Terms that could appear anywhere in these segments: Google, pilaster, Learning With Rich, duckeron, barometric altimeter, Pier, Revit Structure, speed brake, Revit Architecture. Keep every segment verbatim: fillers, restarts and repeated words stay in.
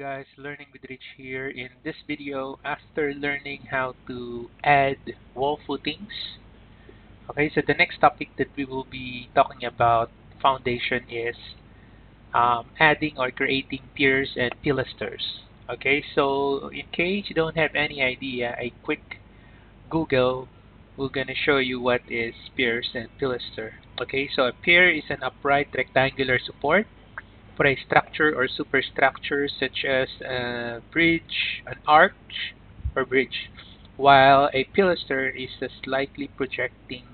guys, Learning with Rich here. In this video, after learning how to add wall footings, okay, so the next topic that we will be talking about foundation is um, adding or creating piers and pilasters. Okay, so in case you don't have any idea, a quick Google, we're gonna show you what is piers and pilaster. Okay, so a pier is an upright rectangular support for a structure or superstructure such as a bridge, an arch, or bridge, while a pilaster is a slightly projecting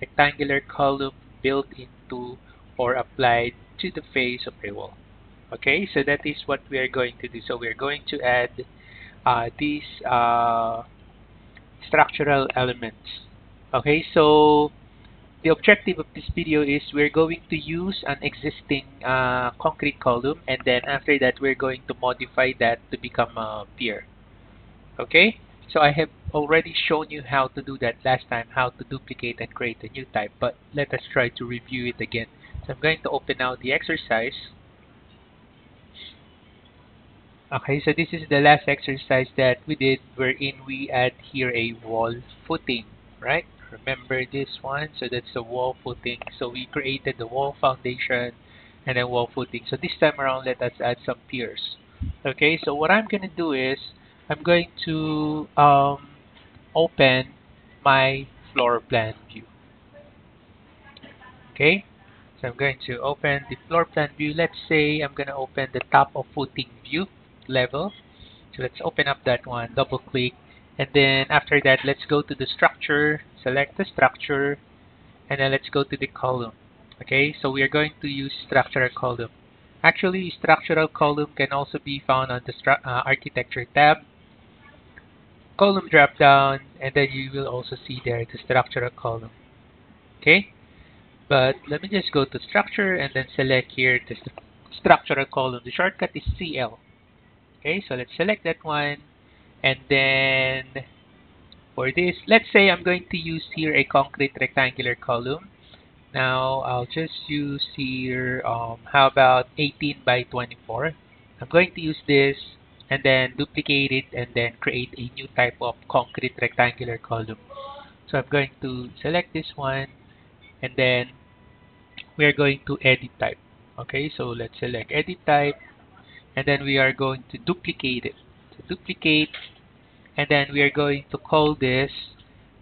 rectangular column built into or applied to the face of a wall. Okay, so that is what we are going to do. So we are going to add uh, these uh, structural elements. Okay, so the objective of this video is we're going to use an existing uh, concrete column, and then after that we're going to modify that to become a pier. Okay, so I have already shown you how to do that last time, how to duplicate and create a new type, but let us try to review it again. So I'm going to open now the exercise. Okay, so this is the last exercise that we did, wherein we add here a wall footing, right? Remember this one? So that's the wall footing. So we created the wall foundation and then wall footing. So this time around, let us add some piers. Okay, so what I'm going to do is I'm going to um, open my floor plan view. Okay, so I'm going to open the floor plan view. Let's say I'm going to open the top of footing view level. So let's open up that one, double click. And then after that, let's go to the structure, select the structure, and then let's go to the column. Okay, so we are going to use structural column. Actually, structural column can also be found on the uh, architecture tab, column drop down, and then you will also see there the structural column. Okay, but let me just go to structure and then select here the st structural column. The shortcut is C L. Okay, so let's select that one. And then for this, let's say I'm going to use here a concrete rectangular column. Now I'll just use here, um, how about eighteen by twenty-four. I'm going to use this and then duplicate it and then create a new type of concrete rectangular column. So I'm going to select this one and then we're going to edit type. Okay, so let's select edit type and then we are going to duplicate it. Duplicate, and then we are going to call this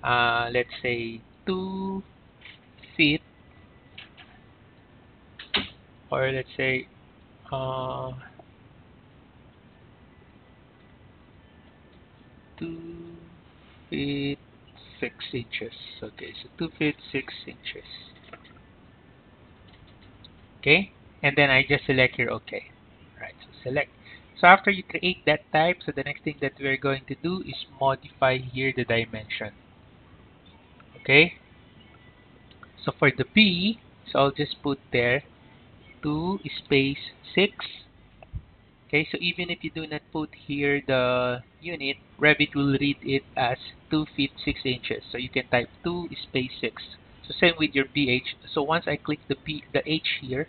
uh, let's say two feet, or let's say uh, two feet six inches. Okay, so two feet six inches. Okay, and then I just select here. Okay, right. So select. So after you create that type, so the next thing that we're going to do is modify here the dimension. Okay. So for the P, so I'll just put there two space six. Okay, so even if you do not put here the unit, Revit will read it as two feet six inches. So you can type two space six. So same with your P H. So once I click the P, the H here,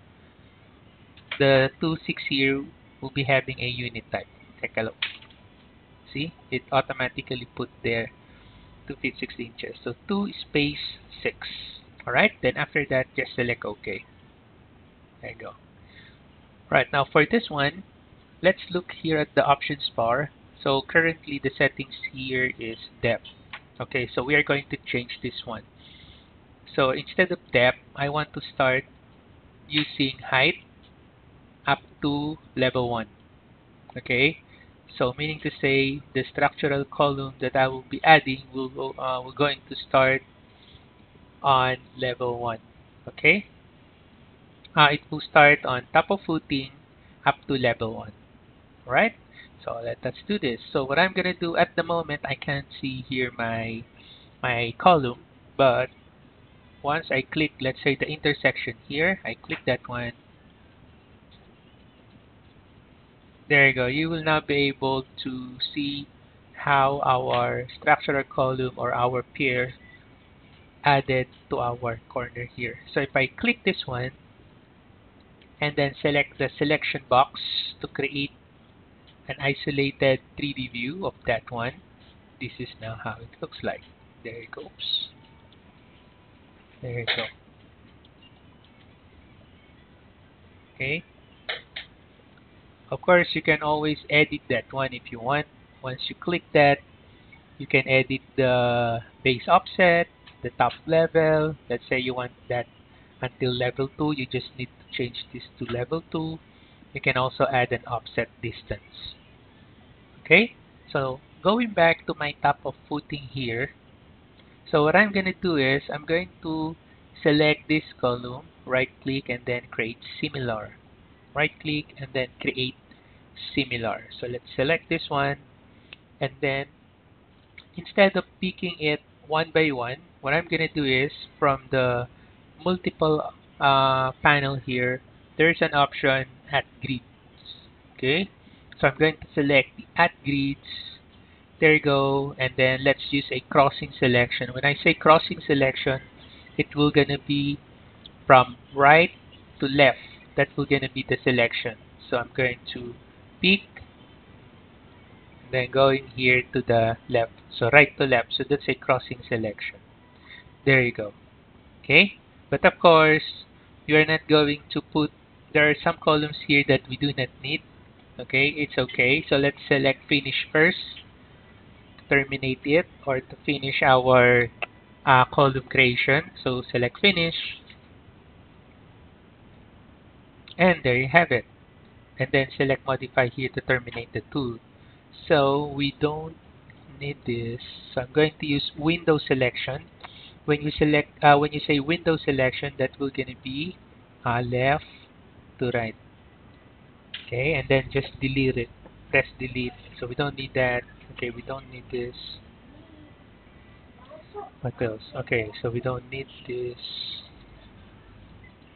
the two six here will be having a unit type. Take a look. See, it automatically put there two feet six inches. So two space six. Alright, then after that, just select OK. There you go. Right, now for this one, let's look here at the options bar. So currently the settings here is depth. Okay, so we are going to change this one. So instead of depth, I want to start using height up to level one. Okay, so meaning to say the structural column that I will be adding will go, uh, we're going to start on level one. Okay, uh, it will start on top of footing up to level one. All right, so let us do this. So what I'm gonna do at the moment, I can't see here my my column, but once I click, let's say the intersection here, I click that one. There you go. You will now be able to see how our structural column or our pier added to our corner here. So if I click this one and then select the selection box to create an isolated three D view of that one. This is now how it looks like. There it goes. There you go. Okay. Of course, you can always edit that one if you want. Once you click that, you can edit the base offset, the top level. Let's say you want that until level two, you just need to change this to level two. You can also add an offset distance. Okay, so going back to my top of footing here. So what I'm going to do is I'm going to select this column, right click, and then create similar. Right click and then create similar. So let's select this one, and then instead of picking it one by one, what I'm going to do is from the multiple uh, panel here, there's an option add grids. Okay, so I'm going to select the add grids. There you go, and then let's use a crossing selection. When I say crossing selection, it will gonna be from right to left. That will gonna be the selection. So I'm going to pick, then going here to the left. So right to left. So that's a crossing selection. There you go. Okay, but of course you are not going to put. There are some columns here that we do not need. Okay, it's okay. So let's select finish first. Terminate it, or to finish our uh, column creation. So select finish, and there you have it. And then select modify here to terminate the tool. So we don't need this. So I'm going to use window selection. When you select, uh, when you say window selection, that will gonna be uh, left to right. Okay, and then just delete it. Press delete. So we don't need that. Okay, we don't need this. What else? Okay, so we don't need this.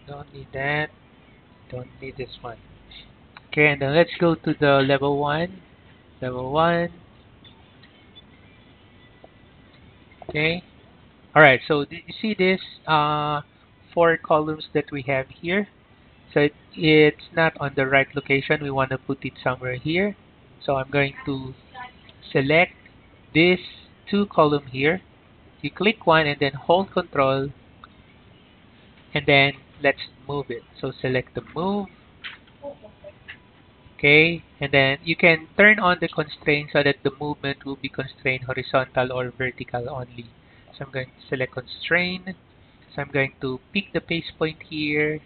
Don't need that. Don't need this one. Okay, and then let's go to the level one. Level one. Okay. Alright, so did you see this uh, four columns that we have here? So it, it's not on the right location. We want to put it somewhere here. So I'm going to select this two column here. You click one and then hold control, and then let's move it. So select the move. Okay, and then you can turn on the constraint so that the movement will be constrained horizontal or vertical only. So I'm going to select constraint. So I'm going to pick the base point here.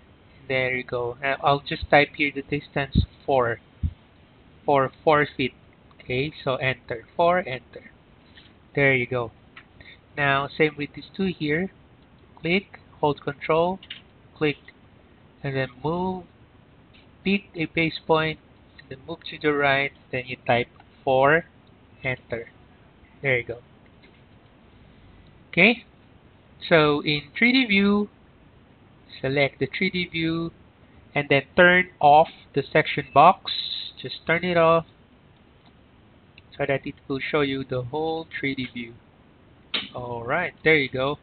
There you go. Uh, I'll just type here the distance four, for four feet. Okay, so enter, four, enter. There you go. Now, same with these two here. Click, hold control, click, and then move, pick a base point, and then move to the right, then you type four, enter. There you go. Okay, so in three D view, select the three D view, and then turn off the section box. Just turn it off, so that it will show you the whole three D view. Alright, there you go.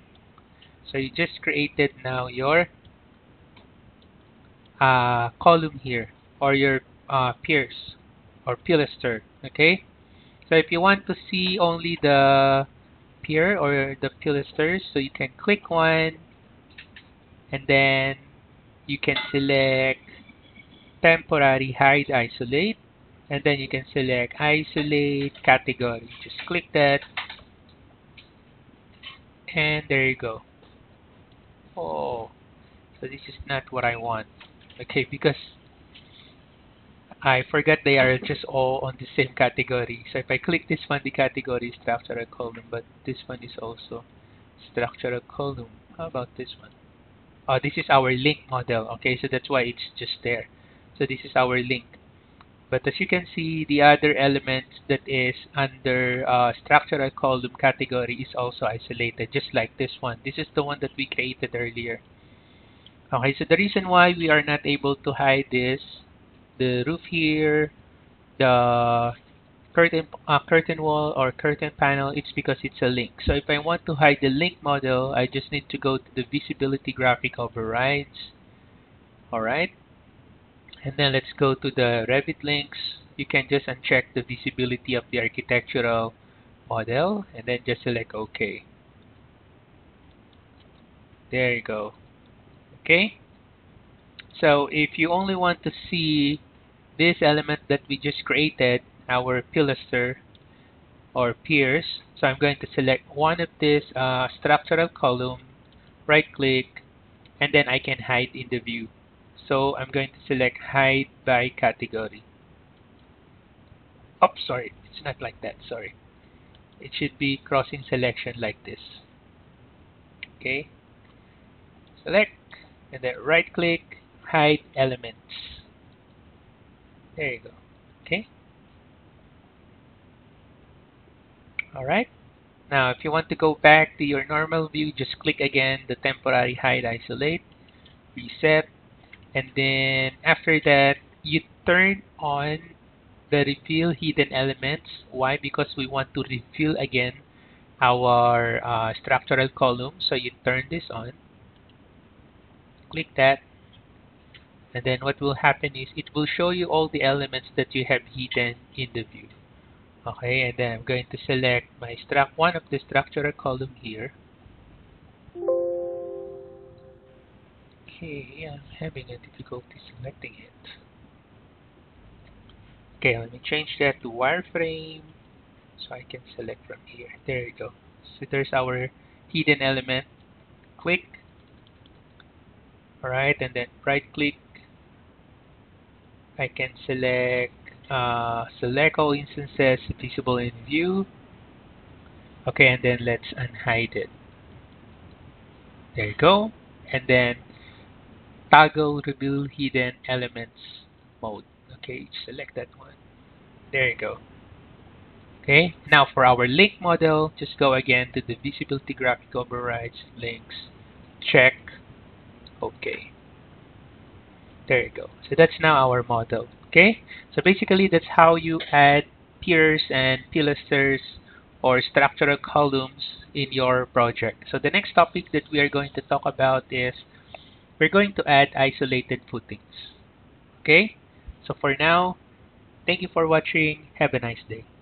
So you just created now your uh, column here, or your uh, piers or pilaster. Okay, so if you want to see only the pier or the pilasters, so you can click one, and then you can select temporary hide isolate. And then you can select isolate category. Just click that, and there you go. Oh, so this is not what I want. Okay, because I forgot they are just all on the same category. So if I click this one, the category is structural column, but this one is also structural column. How about this one? Oh, this is our link model. Okay, so that's why it's just there. So this is our link. But as you can see, the other element that is under uh, structural column category is also isolated, just like this one. This is the one that we created earlier. Okay, so the reason why we are not able to hide this, the roof here, the curtain, uh, curtain wall or curtain panel, it's because it's a link. So if I want to hide the link model, I just need to go to the visibility graphic overrides. Alright. and then let's go to the Revit links. You can just uncheck the visibility of the architectural model and then just select OK. There you go. Okay, so if you only want to see this element that we just created, our pilaster or piers, so I'm going to select one of this uh, structural column, right click, and then I can hide in the view. So I'm going to select hide by category. Oops, sorry, it's not like that, sorry. It should be crossing selection like this. Okay, select and then right click, hide elements. There you go. Okay. Alright, now if you want to go back to your normal view, just click again the temporary hide, isolate, reset, and then after that you turn on the reveal hidden elements. Why? Because we want to reveal again our uh, structural column, so you turn this on, click that, and then what will happen is it will show you all the elements that you have hidden in the view. Okay, and then I'm going to select my struct one of the structural column here. Okay, I'm having a difficulty selecting it. Okay, let me change that to wireframe so I can select from here. There you go. So there's our hidden element. Click. Alright, and then right click. I can select Uh, select all instances visible in view. Okay, and then let's unhide it. There you go. And then toggle reveal hidden elements mode. Okay, select that one. There you go. Okay, now for our link model, just go again to the visibility, graphic overrides, links, check. Okay. There you go. So that's now our model. Okay, so basically that's how you add piers and pilasters or structural columns in your project. So the next topic that we are going to talk about is we're going to add isolated footings. Okay, so for now, thank you for watching. Have a nice day.